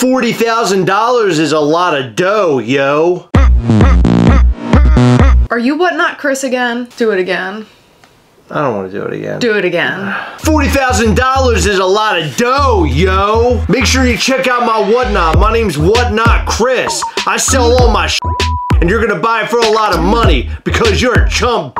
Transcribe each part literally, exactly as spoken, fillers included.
forty thousand dollars is a lot of dough, yo. Are you Whatnot Chris again? Do it again. I don't want to do it again. Do it again. forty thousand dollars is a lot of dough, yo. Make sure you check out my Whatnot. My name's Whatnot Chris. I sell all my shit, and you're gonna buy it for a lot of money because you're a chump.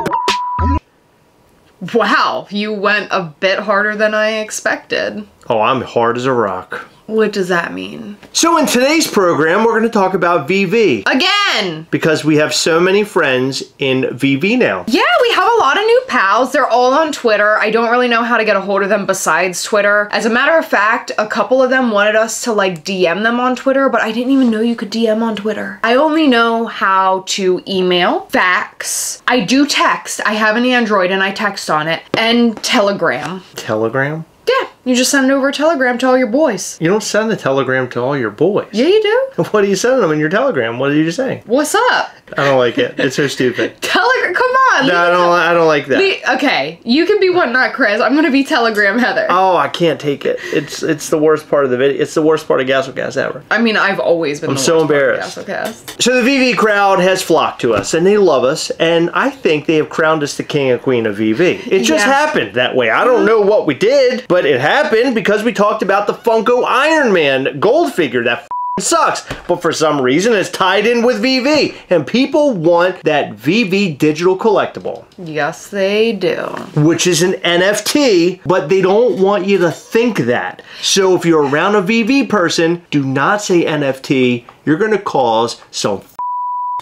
Wow, you went a bit harder than I expected. Oh, I'm hard as a rock. What does that mean? So in today's program, we're going to talk about V V. Again! Because we have so many friends in V V now. Yeah, we have a lot of new pals. They're all on Twitter. I don't really know how to get a hold of them besides Twitter. As a matter of fact, a couple of them wanted us to like D M them on Twitter, but I didn't even know you could D M on Twitter. I only know how to email, fax. I do text. I have an Android and I text on it. And Telegram. Telegram? Yeah, you just send over a telegram to all your boys. You don't send the telegram to all your boys. Yeah, you do. What do you send them in your telegram? What are you saying? What's up? I don't like it. It's so stupid. Telegram, come on. No, I don't, I don't like that. The, okay, you can be Whatnot Chris. I'm going to be Telegram Heather. Oh, I can't take it. It's it's the worst part of the video. It's the worst part of Gastlecast ever. I mean, I've always been I'm the so worst embarrassed. Part of Gastlecast. So the V V crowd has flocked to us, and they love us, and I think they have crowned us the king and queen of V V. It just yeah. happened that way. I don't know what we did, but it happened because we talked about the Funko Iron Man gold figure that sucks, but for some reason it's tied in with V V, and people want that V V digital collectible. Yes, they do. Which is an N F T, but they don't want you to think that. So if you're around a V V person, do not say N F T. You're going to cause some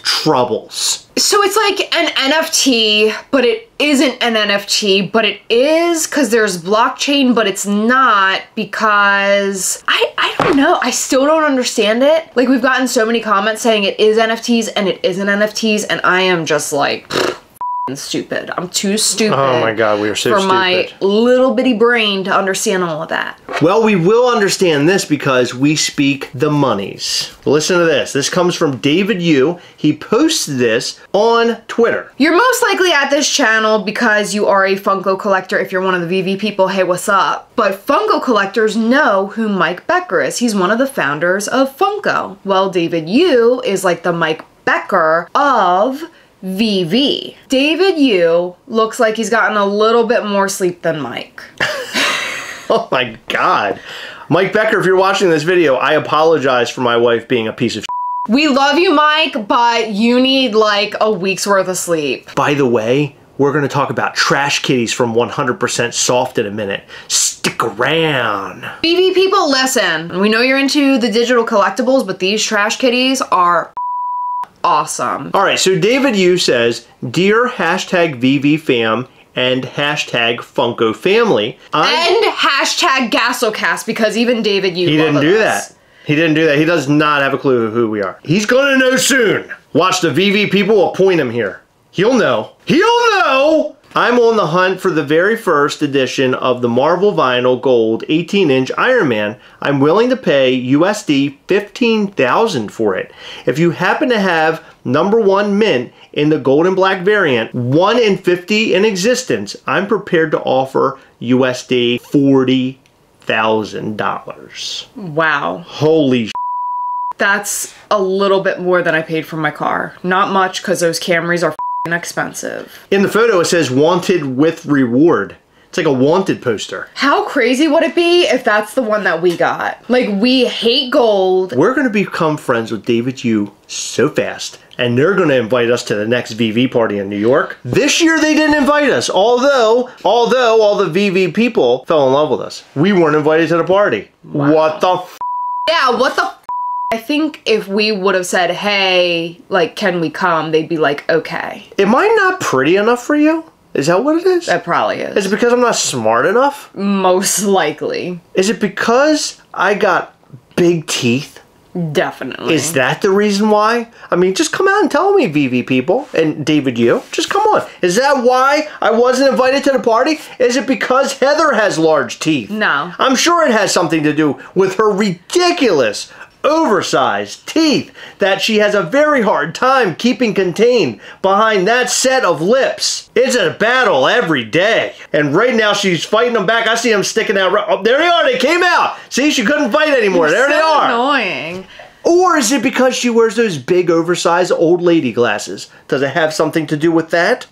troubles. So it's like an N F T, but it isn't an N F T, but it is because there's blockchain, but it's not because I, I don't know. I still don't understand it. Like, we've gotten so many comments saying it is N F Ts and it isn't N F Ts, and I am just like stupid. I'm too stupid. Oh my God, we are so for stupid. For my little bitty brain to understand all of that. Well, we will understand this because we speak the monies. Listen to this. This comes from David Yu. He posted this on Twitter. You're most likely at this channel because you are a Funko collector. If you're one of the V V people, hey, what's up? But Funko collectors know who Mike Becker is. He's one of the founders of Funko. Well, David Yu is like the Mike Becker of V V. David Yu looks like he's gotten a little bit more sleep than Mike. Oh my God. Mike Becker, if you're watching this video, I apologize for my wife being a piece of shit. We love you, Mike, but you need like a week's worth of sleep. By the way, we're going to talk about trash kitties from one hundred percent Soft in a minute. Stick around. V V people, listen. We know you're into the digital collectibles, but these trash kitties are awesome. All right, so David Yu says, "Dear hashtag V V fam and hashtag Funko family. I'm and hashtag Gastlecast," because even David Yu He didn't do us. that. He didn't do that. He does not have a clue who we are. He's going to know soon. Watch the V V people appoint him here. He'll know. He'll know! I'm on the hunt for the very first edition of the Marvel Vinyl Gold eighteen inch Iron Man. I'm willing to pay U S D fifteen thousand dollars for it. If you happen to have number one mint in the gold and black variant, one in fifty in existence, I'm prepared to offer U S D forty thousand dollars. Wow. Holy shit. That's a little bit more than I paid for my car. Not much, because those Camrys are expensive. In the photo it says wanted with reward. It's like a wanted poster. How crazy would it be if that's the one that we got? Like, we hate gold. We're going to become friends with David Yu so fast, and they're going to invite us to the next V V party in New York. This year they didn't invite us, although although all the V V people fell in love with us. We weren't invited to the party. Wow. What the f Yeah, what the f I think if we would have said, hey, like, can we come? They'd be like, okay. Am I not pretty enough for you? Is that what it is? That probably is. Is it because I'm not smart enough? Most likely. Is it because I got big teeth? Definitely. Is that the reason why? I mean, just come out and tell me, V V people and David Yu. Just come on. Is that why I wasn't invited to the party? Is it because Heather has large teeth? No. I'm sure it has something to do with her ridiculous oversized teeth that she has a very hard time keeping contained behind that set of lips. It's a battle every day. And right now she's fighting them back. I see them sticking out. Right. Oh, there they are. They came out. See, she couldn't fight anymore. You're there so they are. Annoying. is it because she wears those big oversized old lady glasses? Does it have something to do with that?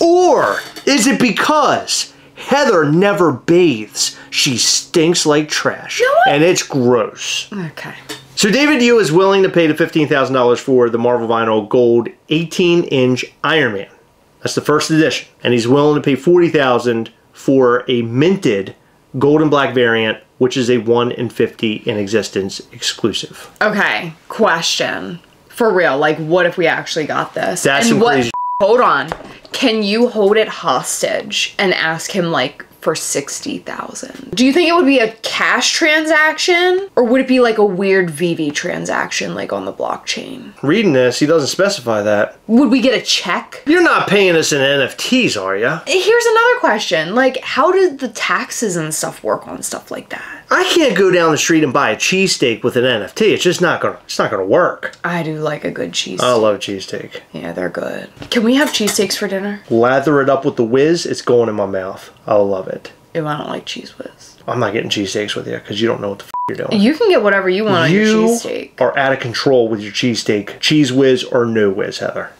Or is it because Heather never bathes? She stinks like trash. No, and it's gross. Okay. So David Yu is willing to pay the fifteen thousand dollars for the Marvel Vinyl Gold eighteen inch Iron Man. That's the first edition. And he's willing to pay forty thousand dollars for a minted gold and black variant, which is a one in fifty in existence exclusive. Okay, question. For real, like what if we actually got this? That's and some what, crazy Hold on. Can you hold it hostage and ask him like for sixty thousand? Do you think it would be a cash transaction or would it be like a weird V V transaction like on the blockchain? Reading this, he doesn't specify that. Would we get a check? You're not paying us in N F Ts, are you? Here's another question. Like, how did the taxes and stuff work on stuff like that? I can't go down the street and buy a cheesesteak with an N F T. It's just not gonna, it's not gonna work. I do like a good cheesesteak. I love cheesesteak. Yeah, they're good. Can we have cheesesteaks for dinner? Lather it up with the whiz. It's going in my mouth. I love it. Ew, I don't like cheese whiz. I'm not getting cheesesteaks with you because you don't know what the f you're doing. You can get whatever you want you on your cheesesteak. You are out of control with your cheesesteak. Cheese whiz or no whiz, Heather?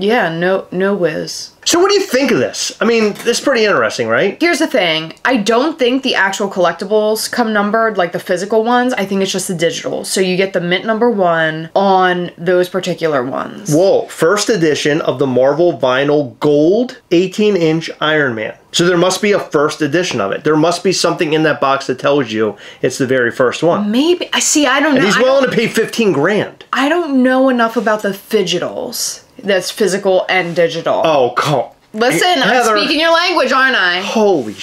Yeah, no, no whiz. So what do you think of this? I mean, it's pretty interesting, right? Here's the thing. I don't think the actual collectibles come numbered, like the physical ones. I think it's just the digital. So you get the mint number one on those particular ones. Whoa, first edition of the Marvel Vinyl Gold eighteen inch Iron Man. So there must be a first edition of it. There must be something in that box that tells you it's the very first one. Maybe. I see, I don't know. And he's willing to pay fifteen grand. I don't know enough about the fidgetals. That's physical and digital. Oh, come. Listen, Heather, I'm speaking your language, aren't I? Holy sh**.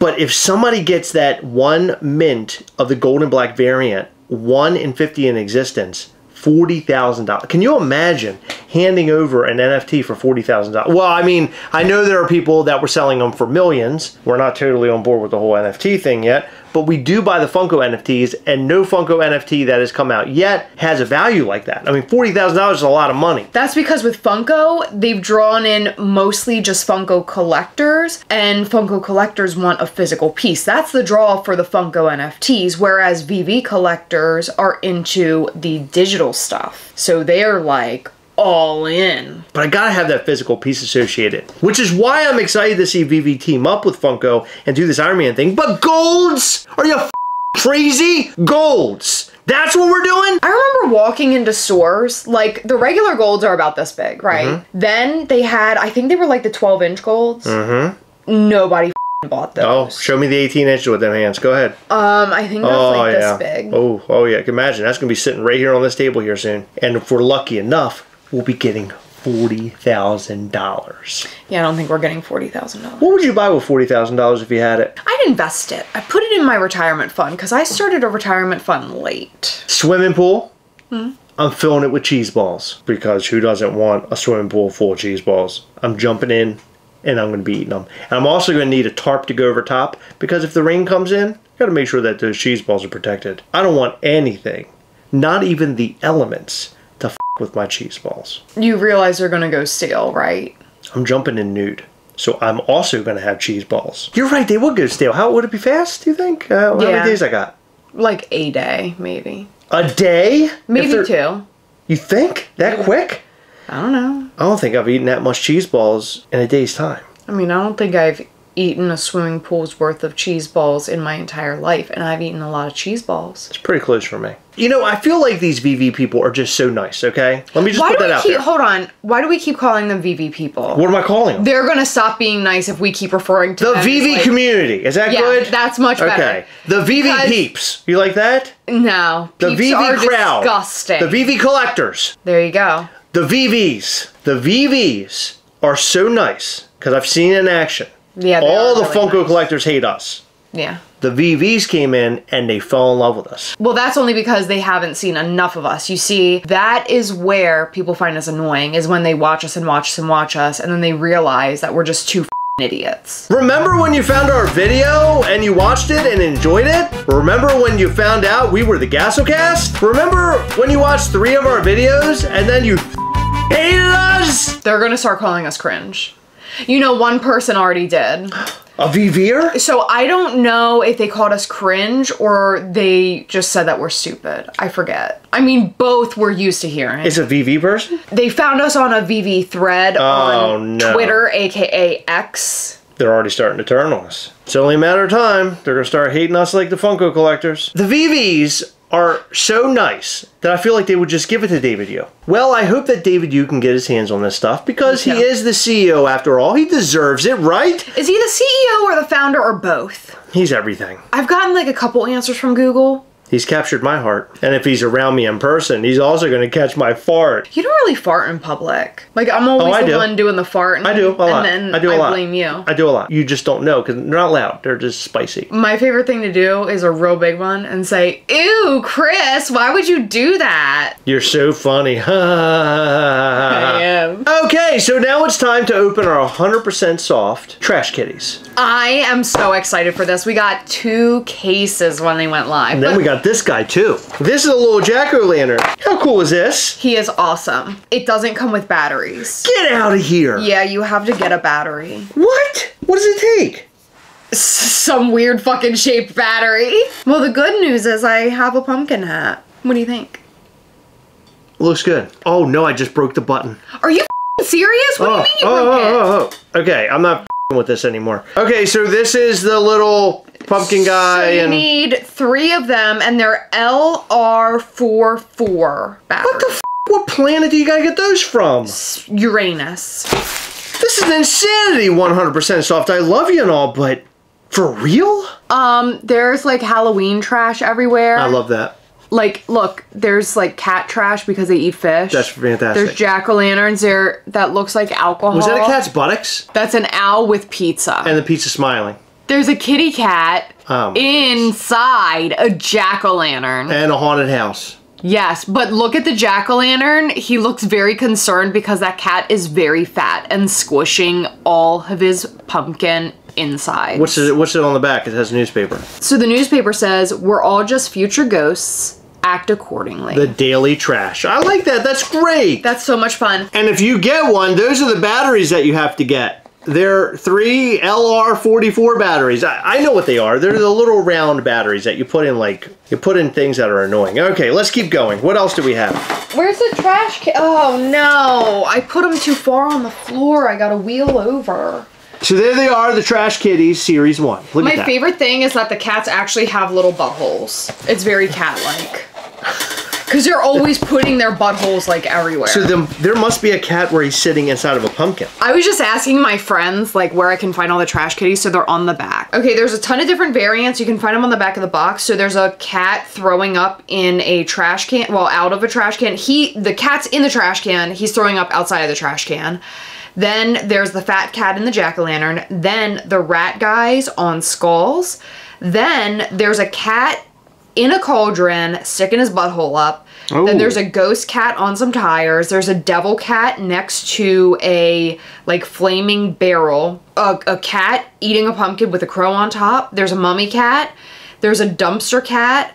But if somebody gets that one mint of the gold and black variant, one in fifty in existence, forty thousand dollars. Can you imagine handing over an N F T for forty thousand dollars? Well, I mean, I know there are people that were selling them for millions. We're not totally on board with the whole N F T thing yet, but we do buy the Funko N F Ts, and no Funko N F T that has come out yet has a value like that. I mean, forty thousand dollars is a lot of money. That's because with Funko, they've drawn in mostly just Funko collectors, and Funko collectors want a physical piece. That's the draw for the Funko N F Ts, whereas V V collectors are into the digital stuff. So they are like all in. But I gotta have that physical piece associated, which is why I'm excited to see V V team up with Funko and do this Iron Man thing. But golds? Are you f crazy? Golds. That's what we're doing? I remember walking into stores, like the regular golds are about this big, right? Mm-hmm. Then they had, I think they were like the twelve inch golds. Mm-hmm. Nobody bought those. Oh, show me the eighteen inches with them hands. Go ahead. Um, I think that's oh, like yeah. this big. Oh, oh yeah. I can imagine. That's gonna be sitting right here on this table here soon. And if we're lucky enough, we'll be getting forty thousand dollars. Yeah, I don't think we're getting forty thousand dollars. What would you buy with forty thousand dollars if you had it? I'd invest it. I put it in my retirement fund because I started a retirement fund late. Swimming pool? Hmm? I'm filling it with cheese balls because who doesn't want a swimming pool full of cheese balls? I'm jumping in and I'm going to be eating them. And I'm also going to need a tarp to go over top because if the rain comes in, you got to make sure that those cheese balls are protected. I don't want anything, not even the elements, to f with my cheese balls. You realize they're gonna go stale, right? I'm jumping in nude, so I'm also gonna have cheese balls. You're right, they would go stale. How would it be fast, do you think? Uh, yeah. How many days I got? Like a day, maybe. A day? Maybe two. You think? That quick? I don't know. I don't think I've eaten that much cheese balls in a day's time. I mean, I don't think I've eaten a swimming pool's worth of cheese balls in my entire life, and I've eaten a lot of cheese balls. It's pretty close for me. You know, I feel like these V V people are just so nice, okay? Let me just Why put do that we out keep, there. Hold on. Why do we keep calling them V V people? What am I calling them? They're going to stop being nice if we keep referring to the them. The V V like, community. Is that yeah, good? That's much better. Okay. The V V peeps. You like that? No. The V V are crowd. Disgusting. The V V collectors. There you go. The V Vs. The V Vs are so nice because I've seen it in action. Yeah, all the really Funko nice. collectors hate us. Yeah. The V Vs came in and they fell in love with us. Well, that's only because they haven't seen enough of us. You see, that is where people find us annoying, is when they watch us and watch us and watch us, and then they realize that we're just too f***ing idiots. Remember when you found our video and you watched it and enjoyed it? Remember when you found out we were the Gastlecast? Remember when you watched three of our videos and then you f***ing hated us? They're gonna start calling us cringe. You know, one person already did. A V V'er? So I don't know if they called us cringe or they just said that we're stupid. I forget. I mean, both were used to hearing. It's a V V person? They found us on a V V thread oh, on no. Twitter, A K A X. They're already starting to turn on us. It's only a matter of time. They're going to start hating us like the Funko collectors. The V Vs are so nice that I feel like they would just give it to David Yu. Well, I hope that David Yu can get his hands on this stuff because he yeah. is the C E O after all. He deserves it, right? Is he the C E O or the founder or both? He's everything. I've gotten like a couple answers from Google. He's captured my heart. And if he's around me in person, he's also going to catch my fart. You don't really fart in public. Like, I'm always oh, the do. one doing the fart. And I do a lot. And then I, do a I lot. blame you. I do a lot. You just don't know because they're not loud. They're just spicy. My favorite thing to do is a real big one and say, ew, Chris, why would you do that? You're so funny. I am. Okay, so now it's time to open our one hundred percent soft trash kitties. I am so excited for this. We got two cases when they went live. And then we got this guy too. This is a little jack-o'-lantern. How cool is this? He is awesome. It doesn't come with batteries. Get out of here. Yeah, you have to get a battery. What? What does it take? S some weird fucking shaped battery. Well, the good news is I have a pumpkin hat. What do you think? Looks good. Oh no, I just broke the button. Are you serious? What oh, do you mean you oh, broke oh, it? Oh, oh. Okay, I'm not with this anymore. Okay, so this is the little pumpkin guy. So you and need three of them, and they're L R forty-four batteries. What the f? What planet do you gotta get those from? Uranus. This is insanity. one hundred percent soft. I love you and all, but for real? Um, there's like Halloween trash everywhere. I love that. Like, look, there's like cat trash because they eat fish. That's fantastic. There's jack-o'-lanterns there that looks like alcohol. Was that a cat's buttocks? That's an owl with pizza. And the pizza smiling. There's a kitty cat oh inside goodness. a jack-o'-lantern. And a haunted house. Yes, but look at the jack-o'-lantern. He looks very concerned because that cat is very fat and squishing all of his pumpkin inside. What's it, what's it on the back? It has a newspaper. So the newspaper says, we're all just future ghosts. Act accordingly. The daily trash. I like that. That's great. That's so much fun. And if you get one, those are the batteries that you have to get. They're three L R forty-four batteries. I, I know what they are. They're the little round batteries that you put in, like, you put in things that are annoying. Okay, let's keep going. What else do we have? Where's the trash can? Oh, no. I put them too far on the floor. I got to wheel over. So there they are, the Trash Kitties Series one. Look My at that. favorite thing is that the cats actually have little buttholes. It's very cat-like. Because they're always putting their buttholes like everywhere. So the, there must be a cat where he's sitting inside of a pumpkin. I was just asking my friends like where I can find all the trash kitties, so they're on the back. Okay, there's a ton of different variants. You can find them on the back of the box. So there's a cat throwing up in a trash can, well, out of a trash can. He, the cat's in the trash can. He's throwing up outside of the trash can. Then there's the fat cat in the jack-o'-lantern. Then the rat guys on skulls. Then there's a cat in a cauldron, sticking his butthole up. Ooh. Then there's a ghost cat on some tires. There's a devil cat next to a like flaming barrel. A, a cat eating a pumpkin with a crow on top. There's a mummy cat. There's a dumpster cat.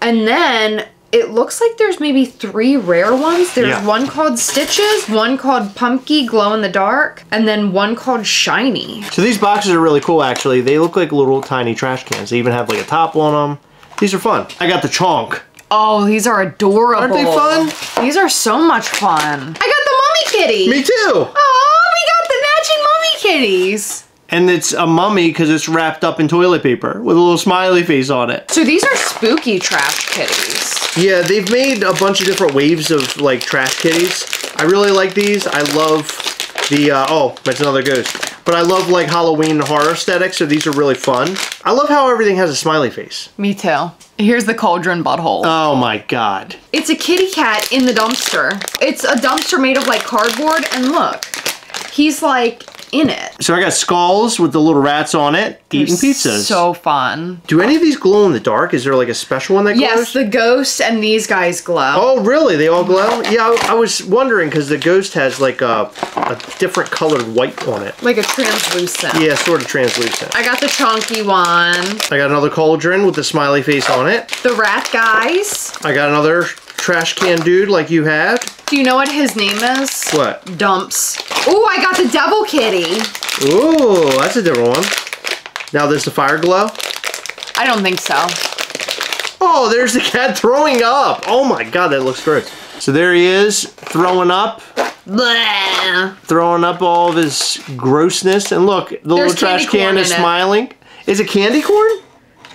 And then it looks like there's maybe three rare ones. There's yeah. one called Stitches, one called Pumpkin Glow in the Dark, and then one called Shiny. So these boxes are really cool, actually. They look like little tiny trash cans. They even have like a top on them. These are fun. I got the chonk. Oh, these are adorable. Aren't they fun? These are so much fun. I got the mummy kitty. Me too. Oh, we got the matching mummy kitties. And it's a mummy because it's wrapped up in toilet paper with a little smiley face on it. So these are spooky trash kitties. Yeah, they've made a bunch of different waves of like trash kitties. I really like these. I love the, uh, oh, that's another ghost. But I love like Halloween horror aesthetics, so these are really fun. I love how everything has a smiley face. Me too. Here's the cauldron butthole. Oh my God. It's a kitty cat in the dumpster. It's a dumpster made of like cardboard, and look, he's like in it. So I got skulls with the little rats on it, eating pizzas. So fun. Do any of these glow in the dark? Is there like a special one that glows? Yes, the ghosts and these guys glow. Oh really? They all glow? Yeah, I, I was wondering because the ghost has like a, a different colored white on it. Like a translucent. Yeah, sort of translucent. I got the chonky one. I got another cauldron with the smiley face on it. The rat guys. I got another trash can dude like you had. Do you know what his name is? What? Dumps. Oh, I got the devil kitty. Ooh, that's a different one. Now there's the fire glow? I don't think so. Oh, there's the cat throwing up. Oh my God, that looks gross. So there he is, throwing up. Blah. Throwing up all of his grossness. And look, the there's little trash can is smiling. It. Is it candy corn?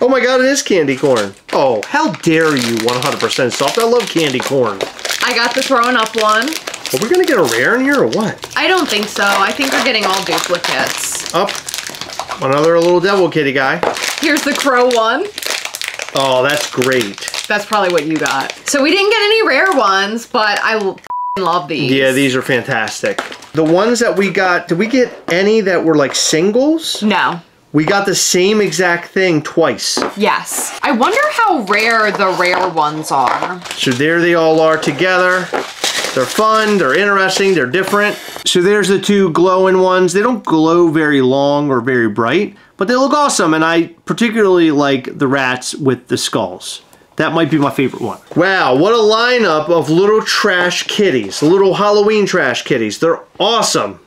Oh my God, it is candy corn. Oh, how dare you, one hundred percent Soft. I love candy corn. I got the throwing up one. Are we gonna get a rare in here or what? I don't think so. I think we're getting all duplicates. Up, another little devil kitty guy. Here's the crow one. Oh, that's great. That's probably what you got. So we didn't get any rare ones, but I love these. Yeah, these are fantastic. The ones that we got, did we get any that were like singles? No. We got the same exact thing twice. Yes. I wonder how rare the rare ones are. So there they all are together. They're fun, they're interesting, they're different. So there's the two glowing ones. They don't glow very long or very bright, but they look awesome, and I particularly like the rats with the skulls. That might be my favorite one. Wow, what a lineup of little trash kitties, little Halloween trash kitties. They're awesome.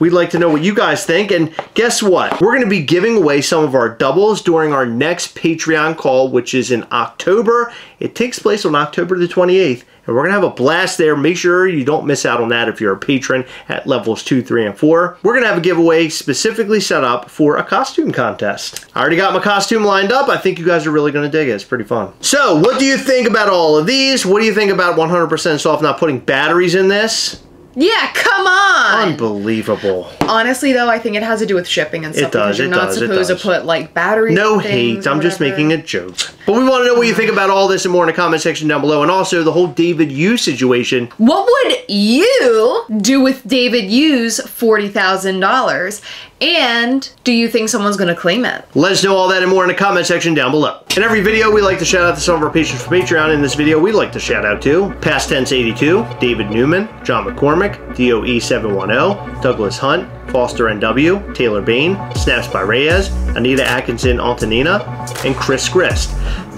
We'd like to know what you guys think, and guess what? We're gonna be giving away some of our doubles during our next Patreon call, which is in October. It takes place on October the twenty-eighth, and we're gonna have a blast there. Make sure you don't miss out on that if you're a patron at levels two, three, and four. We're gonna have a giveaway specifically set up for a costume contest. I already got my costume lined up. I think you guys are really gonna dig it. It's pretty fun. So, what do you think about all of these? What do you think about one hundred percent Soft not putting batteries in this? Yeah, come on! Unbelievable. Honestly, though, I think it has to do with shipping and stuff. It does, it does, it does. You're not supposed to put, like, batteries No hate, I'm just making a joke. But we want to know what you think about all this and more in the comment section down below, and also the whole David Yu situation. What would you do with David Yu's forty thousand dollars? And do you think someone's going to claim it? Let us know all that and more in the comment section down below. In every video, we like to shout out to some of our patrons from Patreon. In this video, we like to shout out to Past Tense eighty-two, David Newman, John McCormick, D O E seven one zero, Douglas Hunt, Foster N W, Taylor Bain, Snaps by Reyes, Anita Atkinson Antonina, and Chris Grist.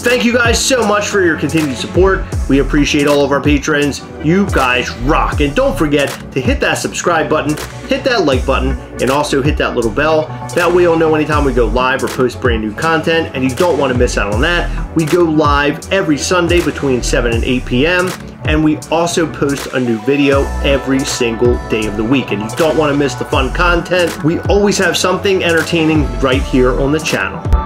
Thank you guys so much for your continued support. We appreciate all of our patrons. You guys rock. And don't forget to hit that subscribe button, hit that like button, and also hit that little bell. That way you'll know anytime we go live or post brand new content, and you don't want to miss out on that. We go live every Sunday between seven and eight P M, and we also post a new video every single day of the week, and you don't want to miss the fun content. We always have something entertaining right here on the channel.